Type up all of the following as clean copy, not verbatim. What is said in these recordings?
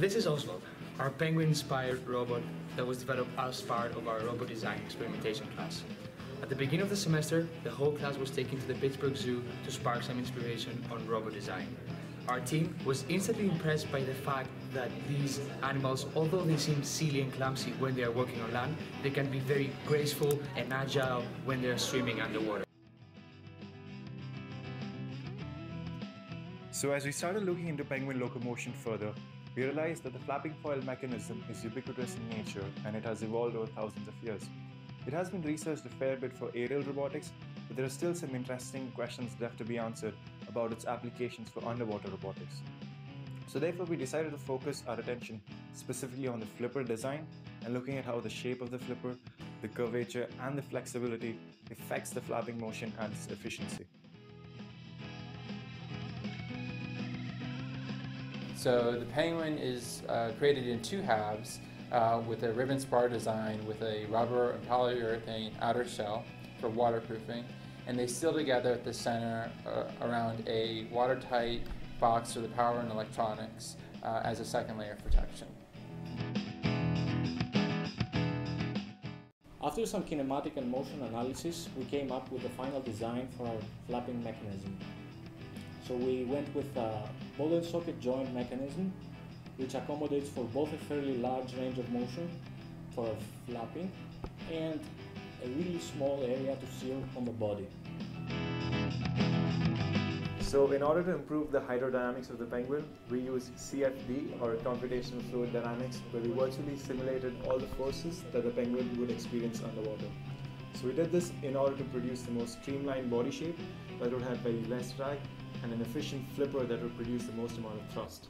This is Oswald, our penguin-inspired robot that was developed as part of our robot design experimentation class. At the beginning of the semester, the whole class was taken to the Pittsburgh Zoo to spark some inspiration on robot design. Our team was instantly impressed by the fact that these animals, although they seem silly and clumsy when they are working on land, they can be very graceful and agile when they are swimming underwater. So as we started looking into penguin locomotion further, we realized that the flapping foil mechanism is ubiquitous in nature and it has evolved over thousands of years. It has been researched a fair bit for aerial robotics, but there are still some interesting questions left to be answered about its applications for underwater robotics. So therefore, we decided to focus our attention specifically on the flipper design and looking at how the shape of the flipper, the curvature and the flexibility affects the flapping motion and its efficiency. So the penguin is created in two halves. With a ribbon spar design with a rubber and polyurethane outer shell for waterproofing, and they seal together at the center around a watertight box for the power and electronics as a second layer of protection. After some kinematic and motion analysis, we came up with the final design for our flapping mechanism. So we went with a ball and socket joint mechanism, which accommodates for both a fairly large range of motion for flapping and a really small area to seal on the body. So in order to improve the hydrodynamics of the penguin, we used CFD, or computational fluid dynamics, where we virtually simulated all the forces that the penguin would experience underwater. So we did this in order to produce the most streamlined body shape that would have very less drag and an efficient flipper that would produce the most amount of thrust.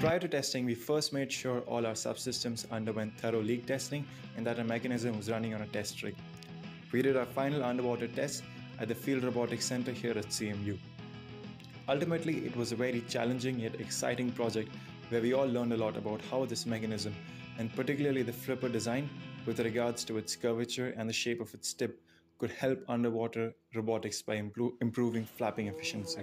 Prior to testing, we first made sure all our subsystems underwent thorough leak testing and that our mechanism was running on a test rig. We did our final underwater test at the Field Robotics Center here at CMU. Ultimately, it was a very challenging yet exciting project where we all learned a lot about how this mechanism, and particularly the flipper design with regards to its curvature and the shape of its tip, could help underwater robotics by improving flapping efficiency.